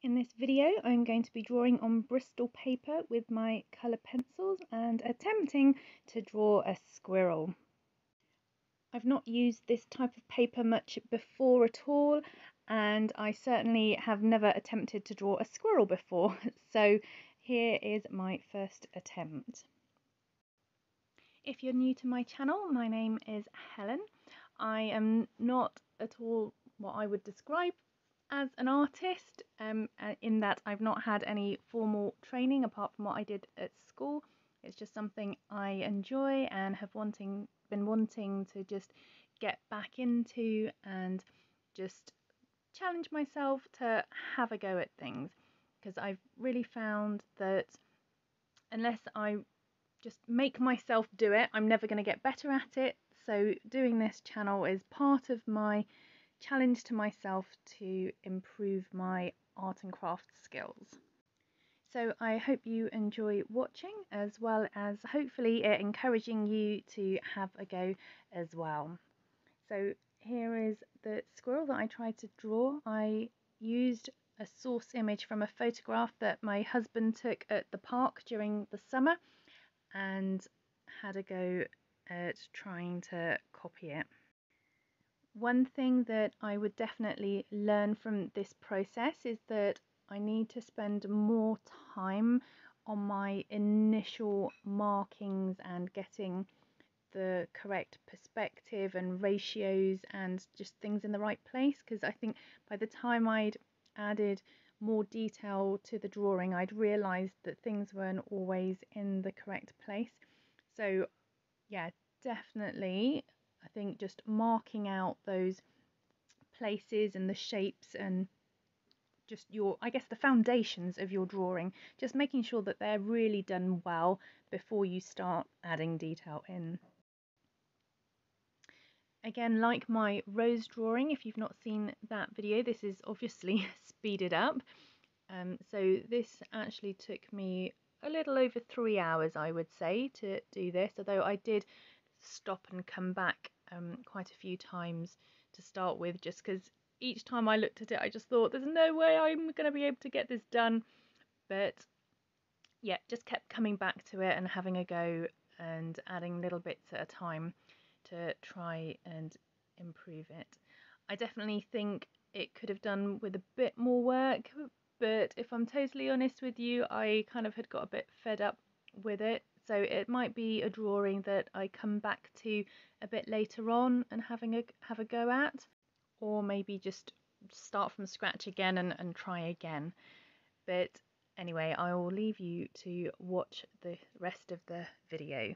In this video I'm going to be drawing on Bristol paper with my colour pencils and attempting to draw a squirrel. I've not used this type of paper much before at all, and I certainly have never attempted to draw a squirrel before, so here is my first attempt. If you're new to my channel, my name is Helen. I am not at all what I would describe as an artist, in that I've not had any formal training apart from what I did at school. It's just something I enjoy and have been wanting to just get back into and just challenge myself to have a go at things, because I've really found that unless I just make myself do it, I'm never going to get better at it. So doing this channel is part of my challenge to myself to improve my art and craft skills. So I hope you enjoy watching, as well as hopefully encouraging you to have a go as well. So here is the squirrel that I tried to draw. I used a source image from a photograph that my husband took at the park during the summer and had a go at trying to copy it. One thing that I would definitely learn from this process is that I need to spend more time on my initial markings and getting the correct perspective and ratios and just things in the right place, because I think by the time I'd added more detail to the drawing, I'd realised that things weren't always in the correct place. So yeah, definitely I think just marking out those places and the shapes and just your, I guess, the foundations of your drawing, just making sure that they're really done well before you start adding detail in. Again, like my rose drawing, if you've not seen that video, this is obviously speeded up. So this actually took me a little over 3 hours, I would say, to do this, although I did stop and come back quite a few times to start with, just because each time I looked at it I just thought, there's no way I'm going to be able to get this done, but yeah, just kept coming back to it and having a go and adding little bits at a time to try and improve it. I definitely think it could have done with a bit more work, but if I'm totally honest with you, I kind of had got a bit fed up with it. So it might be a drawing that I come back to a bit later on and have a go at, or maybe just start from scratch again and try again. But anyway, I will leave you to watch the rest of the video.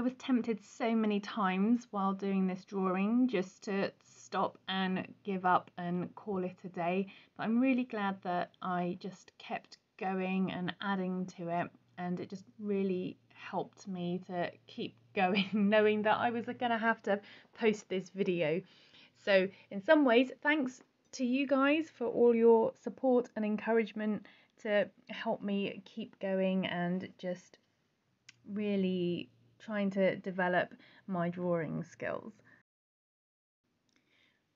I was tempted so many times while doing this drawing just to stop and give up and call it a day, but I'm really glad that I just kept going and adding to it, and it just really helped me to keep going knowing that I was going to post this video. So in some ways, thanks to you guys for all your support and encouragement to help me keep going and just really trying to develop my drawing skills.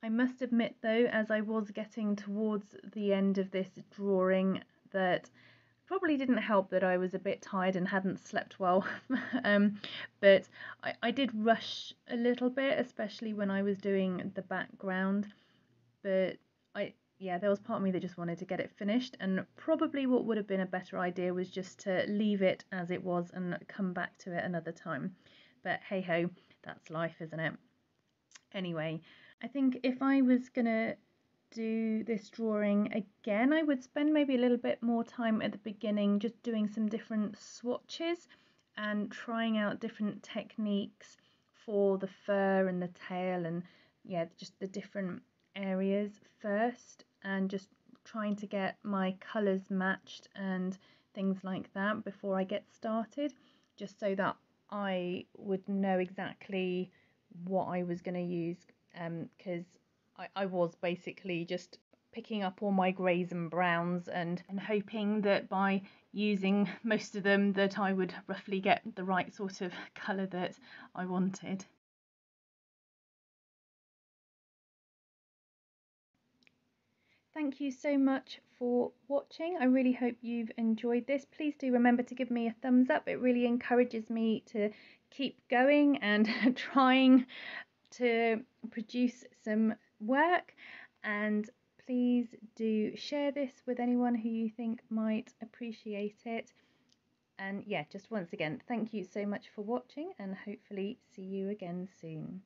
I must admit though, as I was getting towards the end of this drawing, that probably didn't help that I was a bit tired and hadn't slept well. But I did rush a little bit, especially when I was doing the background. But yeah, there was part of me that just wanted to get it finished, and probably what would have been a better idea was just to leave it as it was and come back to it another time. But hey ho, that's life, isn't it? Anyway, I think if I was gonna do this drawing again, I would spend maybe a little bit more time at the beginning just doing some different swatches and trying out different techniques for the fur and the tail, and yeah, just the different areas first, and just trying to get my colours matched and things like that before I get started, just so that I would know exactly what I was going to use, because I was basically just picking up all my greys and browns and hoping that by using most of them that I would roughly get the right sort of colour that I wanted. Thank you so much for watching. I really hope you've enjoyed this. Please do remember to give me a thumbs up. It really encourages me to keep going and trying to produce some work, and please do share this with anyone who you think might appreciate it. And yeah, just once again, thank you so much for watching, and hopefully see you again soon.